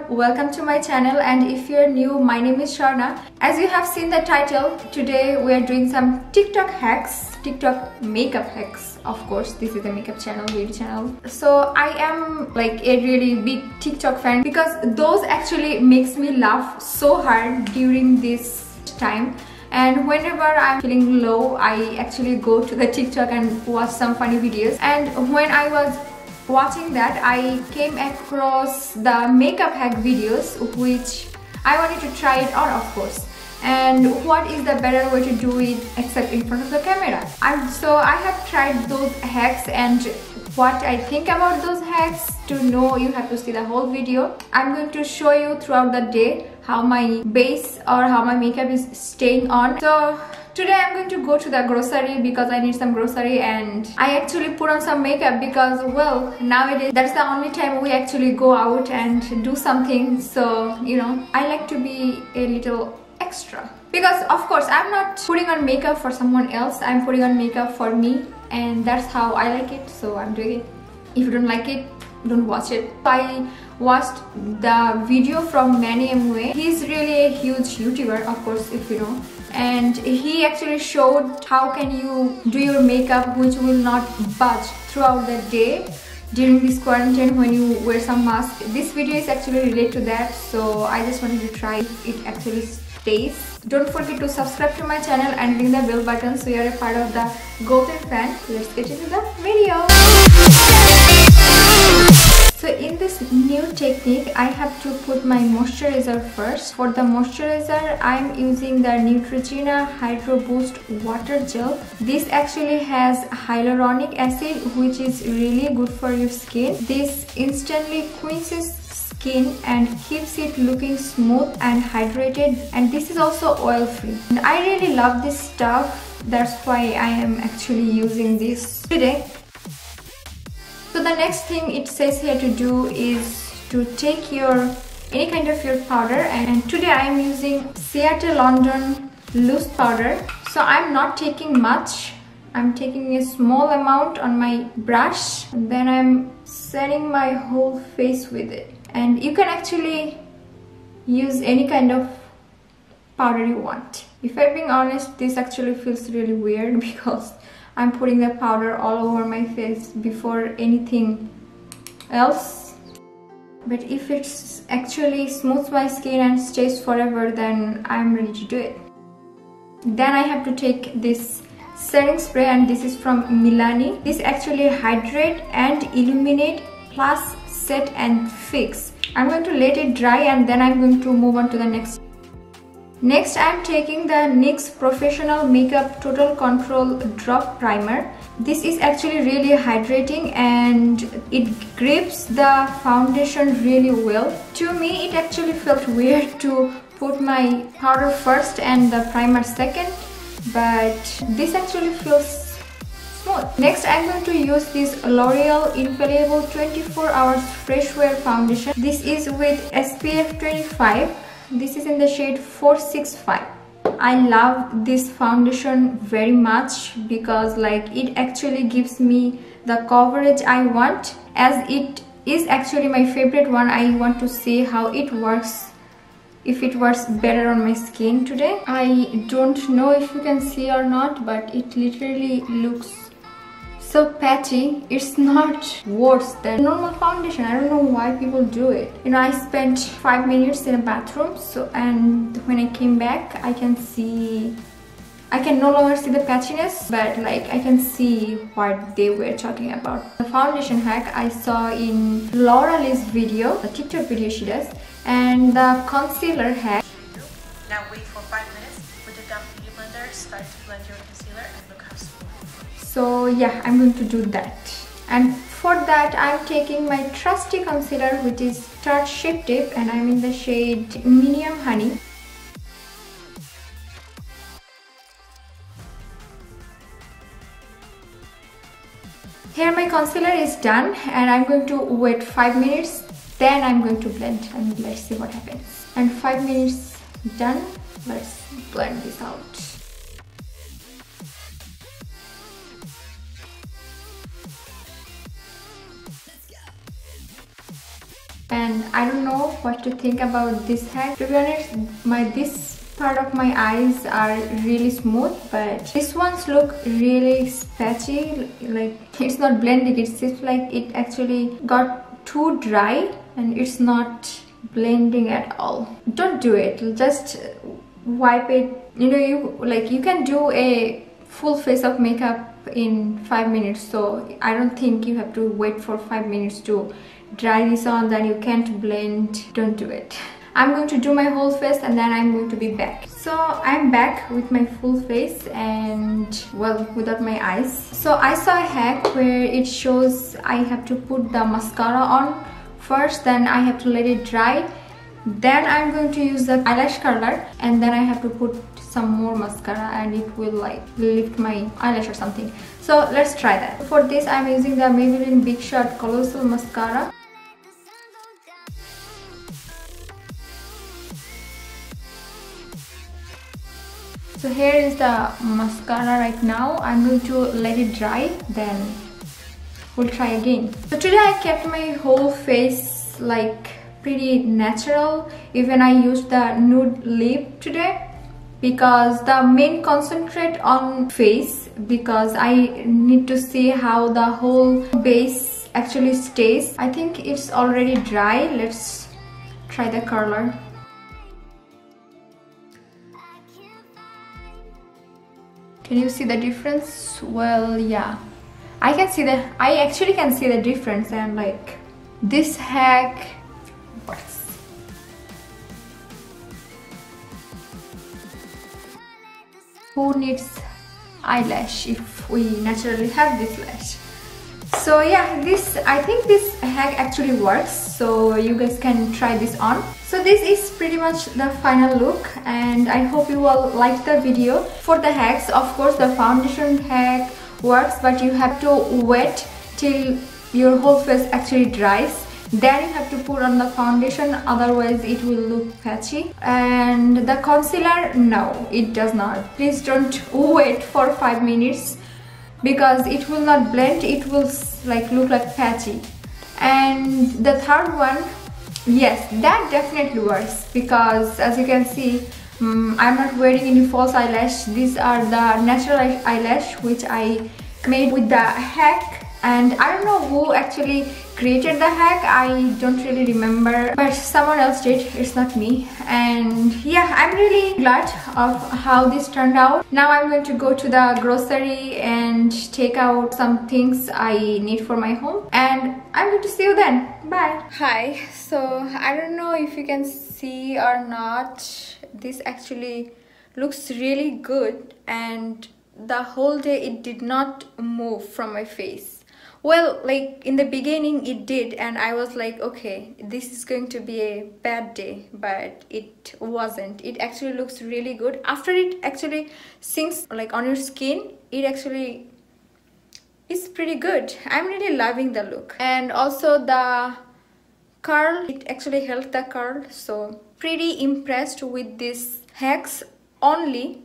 everyone, welcome to my channel, and if you're new, my name is Sorna. As you have seen the title, today we are doing some TikTok hacks, TikTok makeup hacks. Of course, this is a makeup channel, beauty channel. So I am like a really big TikTok fan because those actually makes me laugh so hard during this time. And whenever I'm feeling low, I actually go to the TikTok and watch some funny videos. And when I was watching that, I came across the makeup hack videos, which I wanted to try it on, of course. And what is the better way to do it except in front of the camera? So I have tried those hacks, and what I think about those hacks, to know you have to see the whole video. I'm going to show you throughout the day how my base or how my makeup is staying on. So today I'm going to go to the grocery because I need some grocery, and I actually put on some makeup because, well, nowadays that's the only time we actually go out and do something. So, you know, I like to be a little extra because, of course, I'm not putting on makeup for someone else. I'm putting on makeup for me, and that's how I like it, so I'm doing it. If you don't like it, don't watch it. I watched the video from Manny MUA. He's really a huge YouTuber, of course, if you know. And he actually showed how can you do your makeup which will not budge throughout the day during this quarantine when you wear some mask. This video is actually related to that, so I just wanted to try if it actually stays. Don't forget to subscribe to my channel and ring the bell button so you are a part of the goldenfam. Let's get into the video. So in this new technique, I have to put my moisturizer first. For the moisturizer, I'm using the Neutrogena Hydro Boost Water Gel. This actually has hyaluronic acid, which is really good for your skin. This instantly cleanses skin and keeps it looking smooth and hydrated. And this is also oil free. And I really love this stuff. That's why I am actually using this today. So the next thing it says here to do is to take your any kind of your powder, and today I am using Seattle London loose powder. So I'm not taking much. I'm taking a small amount on my brush, and then I'm setting my whole face with it. And you can actually use any kind of powder you want. If I'm being honest, this actually feels really weird because I'm putting the powder all over my face before anything else. But if it's actually smooths my skin and stays forever, then I'm ready to do it. Then I have to take this setting spray, and this is from Milani. This actually hydrate and illuminate plus set and fix. I'm going to let it dry, and then I'm going to move on to the next. Next, I'm taking the NYX Professional Makeup Total Control Drop Primer. This is actually really hydrating, and it grips the foundation really well. To me, it actually felt weird to put my powder first and the primer second, but this actually feels smooth. Next, I'm going to use this L'Oreal Infallible 24 Hours Fresh Wear Foundation. This is with SPF 25. This is in the shade 465. I love this foundation very much because, like, it actually gives me the coverage I want, as it is actually my favorite one. I want to see how it works, if it works better on my skin today. I don't know if you can see or not, but it literally looks so patchy. It's not worse than normal foundation. I don't know why people do it. You know, I spent 5 minutes in a bathroom, so, and when I came back, I can no longer see the patchiness, but, like, I can see what they were talking about. The foundation hack I saw in L'Oreal's video, the TikTok video she does, and the concealer hack. Now wait for 5 minutes, put it down in your blender, start to blend your concealer, and look how smooth. So yeah, I'm going to do that. And for that, I'm taking my trusty concealer, which is Tarte Shape Tape, and I'm in the shade Medium Honey. Here my concealer is done, and I'm going to wait 5 minutes, then I'm going to blend, and let's see what happens. And 5 minutes done, let's blend this out. and I don't know what to think about this hair. To be honest, this part of my eyes are really smooth, but these ones look really patchy. Like, it's not blending, it's just like it actually got too dry and it's not blending at all. Don't do it, just wipe it. You know, you can do a full face of makeup in 5 minutes, so I don't think you have to wait for 5 minutes to dry this on, then you can't blend. Don't do it. I'm going to do my whole face and then I'm going to be back. So I'm back with my full face and, well, without my eyes. So I saw a hack where it shows I have to put the mascara on first, then I have to let it dry, then I'm going to use the eyelash curler, and then I have to put some more mascara and it will like lift my eyelash or something. So let's try that. For this I'm using the Maybelline Big Shot Colossal Mascara. So here is the mascara right now. I'm going to let it dry, then we'll try again. So today I kept my whole face like pretty natural. Even I used the nude lip today, because the main concentrate on face, because I need to see how the whole base actually stays. I think it's already dry. Let's try the curler. Can you see the difference? Well, yeah, I can see that. I actually can see the difference, and like, this hack works. Who needs eyelash if we naturally have this lash? So yeah, I think this hack actually works, so you guys can try this on. So this is pretty much the final look, and I hope you all liked the video. For the hacks, of course the foundation hack works, but you have to wait till your whole face actually dries, then you have to put on the foundation, otherwise it will look patchy. And the concealer, no, it does not. Please don't wait for 5 minutes, because it will not blend, it will like look like patchy. And the third one, yes, that definitely works, because as you can see, I'm not wearing any false eyelash. These are the natural eyelash which I made with the hack, and I don't know who actually created the hack. I don't really remember, but someone else did, it's not me. And yeah, I'm really glad of how this turned out. Now I'm going to go to the grocery and take out some things I need for my home, and I'm going to see you then. Bye. Hi, so I don't know if you can see or not, this actually looks really good, and the whole day it did not move from my face. Well, like in the beginning it did, and I was like, okay, this is going to be a bad day, but it wasn't. It actually looks really good. After it actually sinks like on your skin, it actually is pretty good. I'm really loving the look. And also the curl, it actually held the curl, so pretty impressed with this hacks only.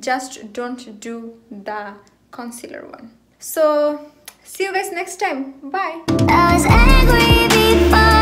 Just don't do the concealer one. So see you guys next time. Bye. I was angry before.